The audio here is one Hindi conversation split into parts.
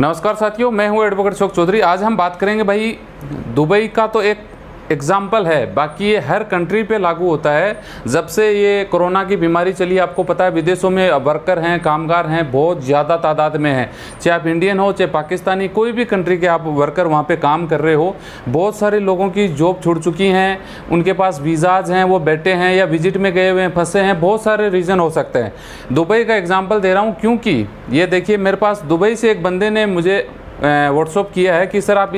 नमस्कार साथियों, मैं हूं एडवोकेट अशोक चौधरी। आज हम बात करेंगे भाई, दुबई का तो एक एग्जाम्पल है, बाकी ये हर कंट्री पे लागू होता है। जब से ये कोरोना की बीमारी चली, आपको पता है विदेशों में वर्कर हैं, कामगार हैं, बहुत ज़्यादा तादाद में हैं। चाहे आप इंडियन हो, चाहे पाकिस्तानी, कोई भी कंट्री के आप वर्कर वहाँ पे काम कर रहे हो। बहुत सारे लोगों की जॉब छूट चुकी हैं, उनके पास वीज़ाज हैं, वो बैठे हैं या विजिट में गए हुए हैं, फंसे हैं। बहुत सारे रीज़न हो सकते हैं। दुबई का एग्ज़ाम्पल दे रहा हूँ क्योंकि ये देखिए, मेरे पास दुबई से एक बंदे ने मुझे व्हाट्सअप किया है कि सर आप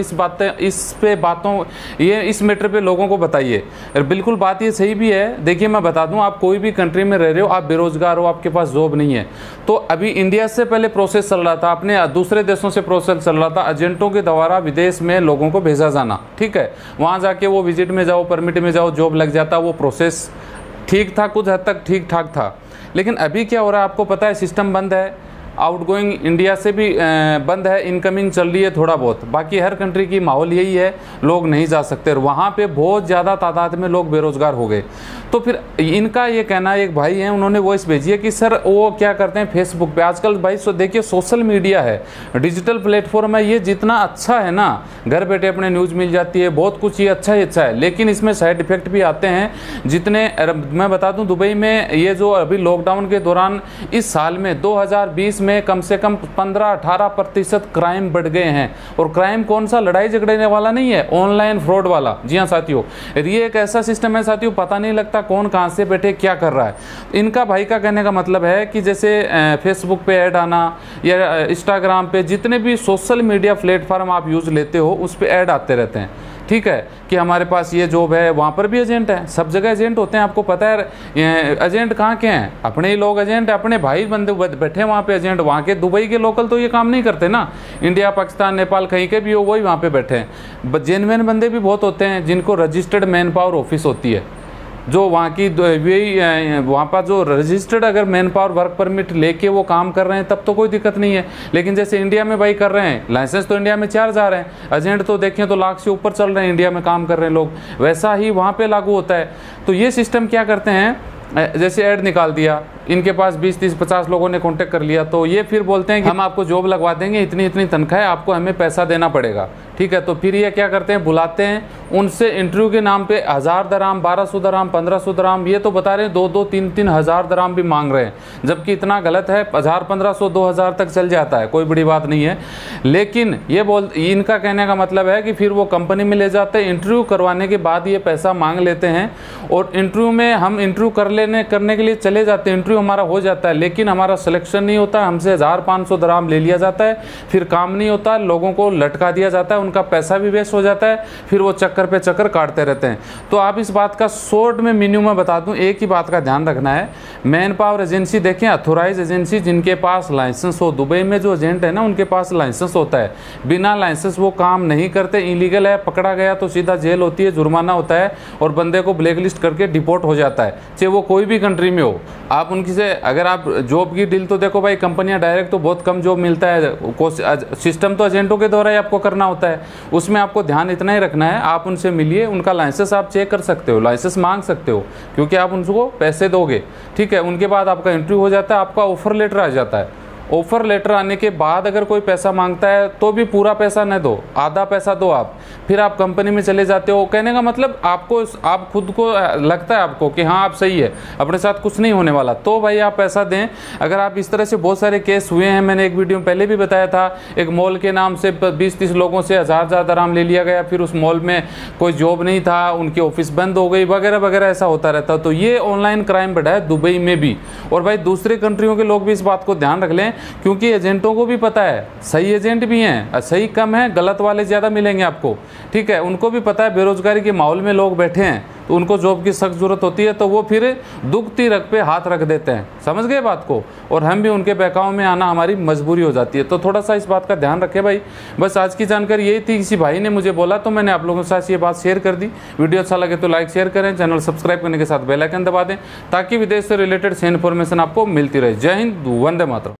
इस मैटर पे लोगों को बताइए। बिल्कुल बात ये सही भी है। देखिए मैं बता दूं, आप कोई भी कंट्री में रह रहे हो, आप बेरोजगार हो, आपके पास जॉब नहीं है, तो अभी इंडिया से पहले प्रोसेस चल रहा था, अपने दूसरे देशों से प्रोसेस चल रहा था, एजेंटों के द्वारा विदेश में लोगों को भेजा जाना। ठीक है, वहाँ जाके वो विजिट में जाओ, परमिट में जाओ, जॉब लग जाता। वो प्रोसेस ठीक था, कुछ हद तक ठीक ठाक था। लेकिन अभी क्या हो रहा है, आपको पता है सिस्टम बंद है, आउटगोइंग इंडिया से भी बंद है, इनकमिंग चल रही है थोड़ा बहुत। बाकी हर कंट्री की माहौल यही है, लोग नहीं जा सकते। वहाँ पे बहुत ज़्यादा तादाद में लोग बेरोज़गार हो गए। तो फिर इनका ये कहना, एक भाई हैं, उन्होंने वॉइस भेजी है कि सर वो क्या करते हैं फेसबुक पे आजकल। भाई देखिए, सोशल मीडिया है, डिजिटल प्लेटफॉर्म है, ये जितना अच्छा है ना, घर बैठे अपने न्यूज़ मिल जाती है, बहुत कुछ ये अच्छा ही अच्छा है, लेकिन इसमें साइड इफ़ेक्ट भी आते हैं। जितने मैं बता दूँ, दुबई में ये जो अभी लॉकडाउन के दौरान इस साल में 2020 में कम से कम 15-18% क्राइम बढ़ गए हैं। और क्राइम कौन सा, लड़ाई झगड़ने वाला नहीं है, ऑनलाइन फ्रॉड वाला। जी हाँ साथियों, ये एक ऐसा सिस्टम है साथियों, पता नहीं लगता कौन कहाँ से बैठे क्या कर रहा है। इनका भाई का कहने का मतलब है कि जैसे फेसबुक पे ऐड आना या इंस्टाग्राम पे, जितने भी सोशल मीडिया प्लेटफॉर्म आप यूज़ लेते हो, उस पर ऐड आते रहते हैं। ठीक है कि हमारे पास ये जॉब है, वहाँ पर भी एजेंट है, सब जगह एजेंट होते हैं। आपको पता है एजेंट कहाँ के हैं, अपने ही लोग एजेंट है, अपने भाई बंदे बैठे हैं वहाँ पे एजेंट। वहाँ के दुबई के लोकल तो ये काम नहीं करते ना, इंडिया, पाकिस्तान, नेपाल, कहीं के भी हो, वही वहाँ पे बैठे हैं। जेन्युइन बंदे भी बहुत होते हैं, जिनको रजिस्टर्ड मैन पावर ऑफिस होती है, जो वहाँ की वहाँ पर जो रजिस्टर्ड अगर मैन पावर वर्क परमिट लेके वो काम कर रहे हैं, तब तो कोई दिक्कत नहीं है। लेकिन जैसे इंडिया में भाई कर रहे हैं, लाइसेंस तो इंडिया में 4000 हैं, एजेंट तो देखें तो लाख से ऊपर चल रहे हैं, इंडिया में काम कर रहे हैं लोग, वैसा ही वहाँ पे लागू होता है। तो ये सिस्टम क्या करते हैं, जैसे ऐड निकाल दिया, इनके पास 20-30-50 लोगों ने कॉन्टैक्ट कर लिया, तो ये फिर बोलते हैं कि हम आपको जॉब लगवा देंगे, इतनी इतनी तनख्वाह है, आपको हमें पैसा देना पड़ेगा। ठीक है, तो फिर ये क्या करते हैं, बुलाते हैं, उनसे इंटरव्यू के नाम पे 1000 दराम, 1200 दराम, 1500 दराम, ये तो बता रहे हैं 2-3-3 हज़ार दराम भी मांग रहे हैं, जबकि इतना गलत है। 1000, 1500, 2000 तक चल जाता है, कोई बड़ी बात नहीं है। लेकिन ये इनका कहने का मतलब है कि फिर वो कंपनी में ले जाते हैं, इंटरव्यू करवाने के बाद ये पैसा मांग लेते हैं, और इंटरव्यू में हम इंटरव्यू करने के लिए चले जाते हैं, इंटरव्यू हमारा हो जाता है, लेकिन हमारा सिलेक्शन नहीं होता, हमसे 1500 दराम ले लिया जाता है, फिर काम नहीं होता, लोगों को लटका दिया जाता है, उनका पैसा भी वेस्ट हो जाता है, फिर वो चक्कर पे चक्कर काटते रहते हैं। तो आप इस बात का शॉर्ट में मिनिमम बता दूं, एक ही बात का ध्यान रखना है, मैन पावर एजेंसी देखें, अथोराइज एजेंसी, जिनके पास लाइसेंस हो। दुबई में जो एजेंट है ना, उनके पास लाइसेंस होता है, बिना लाइसेंस वो काम नहीं करते, इलीगल है, पकड़ा गया तो सीधा जेल होती है, जुर्माना होता है, और बंदे को ब्लैक लिस्ट करके डिपोर्ट हो जाता है, चाहे वो कोई भी कंट्री में हो। आप उनकी से अगर आप जॉब की डील, तो देखो भाई कंपनियां डायरेक्ट तो बहुत कम जॉब मिलता है, सिस्टम तो एजेंटों के द्वारा ही आपको करना होता है, उसमें आपको ध्यान इतना ही रखना है, आप उनसे मिलिए, उनका लाइसेंस आप चेक कर सकते हो, लाइसेंस मांग सकते हो, क्योंकि आप उनको पैसे दोगे। ठीक है, उनके बाद आपका इंटरव्यू हो जाता है, आपका ऑफर लेटर आ जाता है, ऑफ़र लेटर आने के बाद अगर कोई पैसा मांगता है तो भी पूरा पैसा न दो, आधा पैसा दो आप, फिर आप कंपनी में चले जाते हो। कहने का मतलब आपको, आप खुद को लगता है आपको कि हाँ आप सही है, अपने साथ कुछ नहीं होने वाला, तो भाई आप पैसा दें। अगर आप इस तरह से, बहुत सारे केस हुए हैं, मैंने एक वीडियो में पहले भी बताया था, एक मॉल के नाम से 20-30 लोगों से 1000-1000 दराम ले लिया गया, फिर उस मॉल में कोई जॉब नहीं था, उनकी ऑफिस बंद हो गई, वगैरह वगैरह, ऐसा होता रहता। तो ये ऑनलाइन क्राइम बढ़ा है दुबई में भी, और भाई दूसरे कंट्रियों के लोग भी इस बात को ध्यान रख लें, क्योंकि एजेंटों को भी पता है, सही एजेंट भी हैं, सही कम है, गलत वाले ज़्यादा मिलेंगे आपको। ठीक है, उनको भी पता है बेरोजगारी के माहौल में लोग बैठे हैं, तो उनको जॉब की सख्त ज़रूरत होती है, तो वो फिर दुखती रग पे हाथ रख देते हैं, समझ गए बात को, और हम भी उनके बहकाव में आना हमारी मजबूरी हो जाती है। तो थोड़ा सा इस बात का ध्यान रखें भाई। बस आज की जानकारी यही थी, किसी भाई ने मुझे बोला तो मैंने आप लोगों के साथ ये बात शेयर कर दी। वीडियो अच्छा लगे तो लाइक शेयर करें, चैनल सब्सक्राइब करने के साथ बेल आइकन दबा दें, ताकि विदेश से रिलेटेड सही इन्फॉर्मेशन आपको मिलती रहे। जय हिंद, वंदे मातरम।